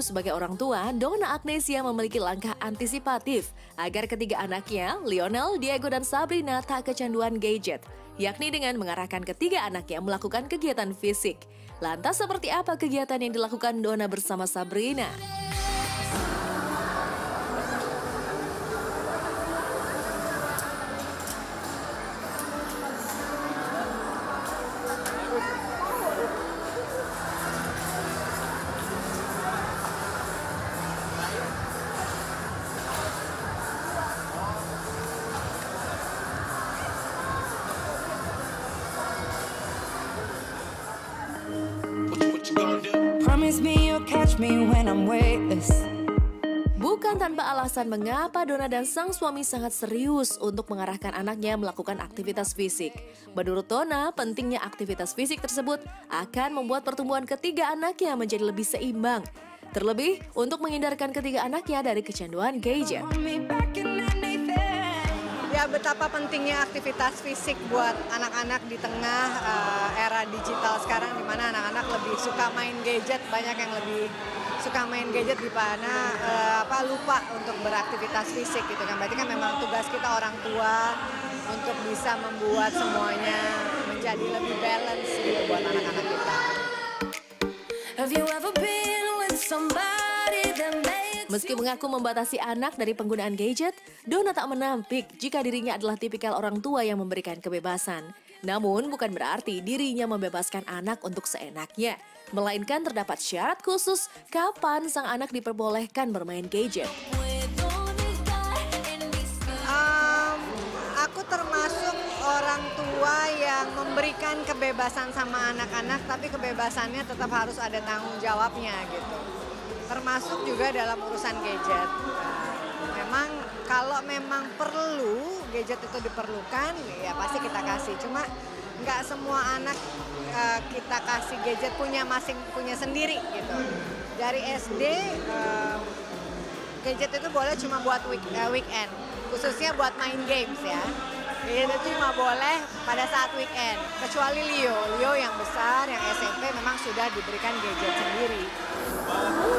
mengaku sebagai orang tua, Dona Agnesia memiliki langkah antisipatif agar ketiga anaknya, Lionel, Diego, dan Sabrina tak kecanduan gadget, yakni dengan mengarahkan ketiga anaknya melakukan kegiatan fisik. Lantas seperti apa kegiatan yang dilakukan Dona bersama Sabrina? Bukan tanpa alasan mengapa Dona dan sang suami sangat serius untuk mengarahkan anaknya melakukan aktivitas fisik. Menurut Dona, pentingnya aktivitas fisik tersebut akan membuat pertumbuhan ketiga anaknya menjadi lebih seimbang. Terlebih untuk menghindarkan ketiga anaknya dari kecanduan gadget. Ya, betapa pentingnya aktivitas fisik buat anak-anak di tengah era digital sekarang, di mana anak-anak lebih suka main gadget, banyak yang lebih suka main gadget di mana lupa untuk beraktivitas fisik gitu kan. Berarti kan memang tugas kita orang tua untuk bisa membuat semuanya menjadi lebih balance gitu buat anak-anak kita. Have you ever been with somebody that made... Meski mengaku membatasi anak dari penggunaan gadget, Dona tak menampik jika dirinya adalah tipikal orang tua yang memberikan kebebasan. Namun bukan berarti dirinya membebaskan anak untuk seenaknya, melainkan terdapat syarat khusus kapan sang anak diperbolehkan bermain gadget. Aku termasuk orang tua yang memberikan kebebasan sama anak-anak, tapi kebebasannya tetap harus ada tanggung jawabnya gitu. Termasuk juga dalam urusan gadget. Memang kalau memang perlu, gadget itu diperlukan, ya pasti kita kasih. Cuma nggak semua anak kita kasih gadget punya sendiri gitu. Dari SD gadget itu boleh cuma buat weekend, khususnya buat main games ya. Gadget itu cuma boleh pada saat weekend. Kecuali Leo yang besar, yang SMP memang sudah diberikan gadget sendiri.